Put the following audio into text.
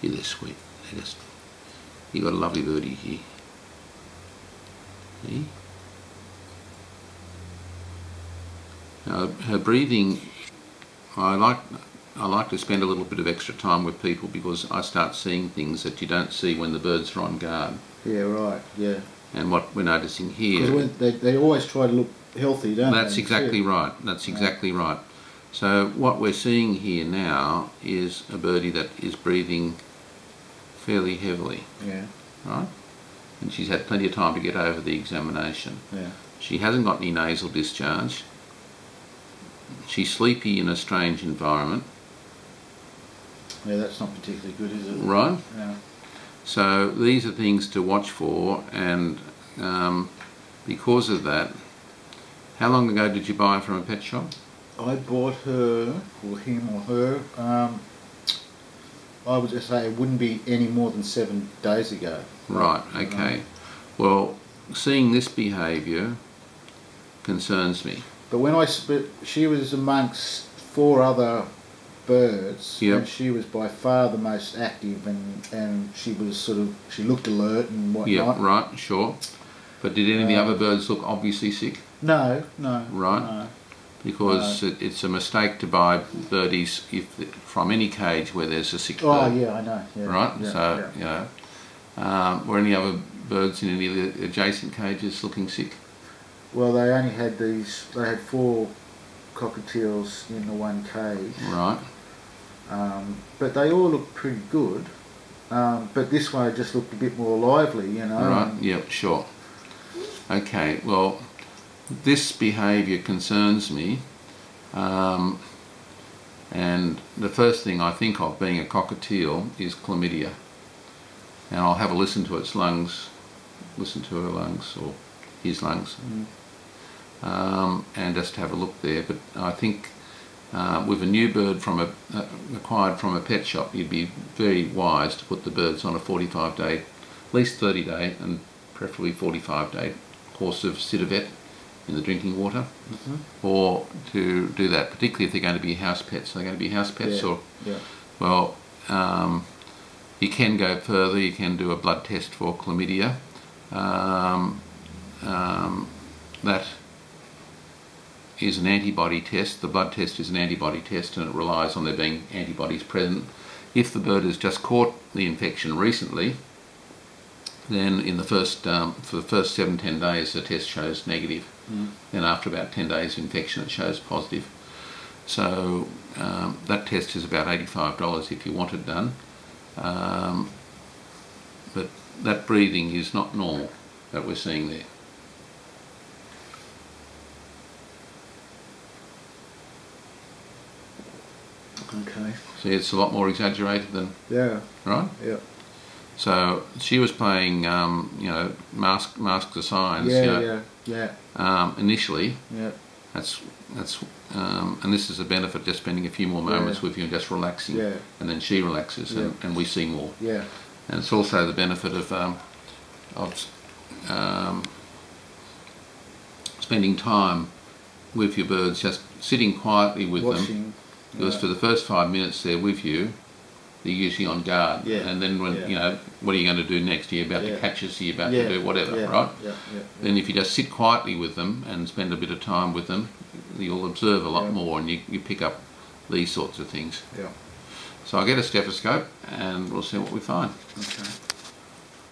Gee, they're sweet. They're just, you've got a lovely birdie here. See? Now, her breathing, I like to spend a little bit of extra time with people because I start seeing things that you don't see when the birds are on guard. Yeah, right, yeah. And what we're noticing here... Because they always try to look healthy, don't they? That's exactly right, that's exactly right. So what we're seeing here now is a birdie that is breathing fairly heavily. Yeah. Right? And she's had plenty of time to get over the examination. Yeah. She hasn't got any nasal discharge. She's sleepy in a strange environment. Yeah, that's not particularly good, is it? Right. Yeah. So these are things to watch for, and because of that, how long ago did you buy her from a pet shop? I bought her, or him or her, I would just say it wouldn't be any more than 7 days ago. Right, okay. Well, seeing this behaviour concerns me. But when I she was amongst 4 other birds, yep, and she was by far the most active, and she was sort of, she looked alert and whatnot. Yeah, right, sure. But did any of the other birds look obviously sick? No, no. Right. No. Because it's a mistake to buy birdies from any cage where there's a sick bird. Oh yeah, I know. Yeah, right, yeah, so yeah, you know. Were any other birds in any of the adjacent cages looking sick? Well, they only had these. They had 4 cockatiels in the one cage. Right. But they all looked pretty good. But this one just looked a bit more lively, you know. Right. Yep. Sure. Okay. Well, this behaviour concerns me, and the first thing I think of being a cockatiel is chlamydia, and I'll have a listen to its lungs, listen to her lungs or his lungs, and just have a look there. But I think with a new bird from a acquired from a pet shop, you'd be very wise to put the birds on a 45-day, at least 30-day, and preferably 45-day course of Cidavet in the drinking water, or to do that, particularly if they're going to be house pets. Are they going to be house pets? Yeah, or yeah. Well, you can go further. You can do a blood test for chlamydia. That is an antibody test. The blood test is an antibody test, and it relies on there being antibodies present. If the bird has just caught the infection recently, then in the first for the first 7-10 days the test shows negative. Mm. Then after about 10 days infection it shows positive. So that test is about $85 if you want it done. But that breathing is not normal that we're seeing there. Okay. See, it's a lot more exaggerated than... Yeah. Right? Yeah. So she was playing, you know, masks of science. Yeah, you know, yeah, yeah. Initially, yeah. And this is a benefit, just spending a few more moments with you and just relaxing, and then she relaxes, and we see more. Yeah. And it's also the benefit of spending time with your birds, just sitting quietly with them. Because for the first 5 minutes they're with you, they're usually on guard, and then when you know, what are you going to do next? Are you about to catch us? Are you about to do whatever, right? Yeah. Yeah. Then if you just sit quietly with them and spend a bit of time with them, you'll observe a lot more, and you pick up these sorts of things. Yeah. So I'll get a stethoscope and we'll see what we find. Okay.